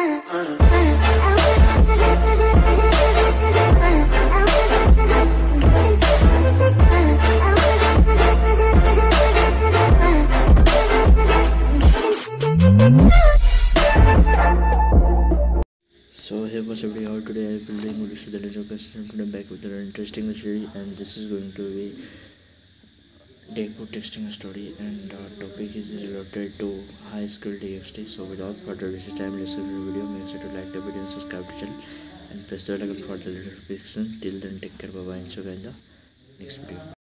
So hey, what's up y'all, today I will be Murish the Little Customer. Today I'm back with another interesting story, and this is going to be Deco texting story, and our topic is related to High School DxD. So without further ado, time let's get into the video. Make sure to like the video and subscribe to the channel and press the bell icon for the notification. Till then, take care, bye bye, and see you in the next video.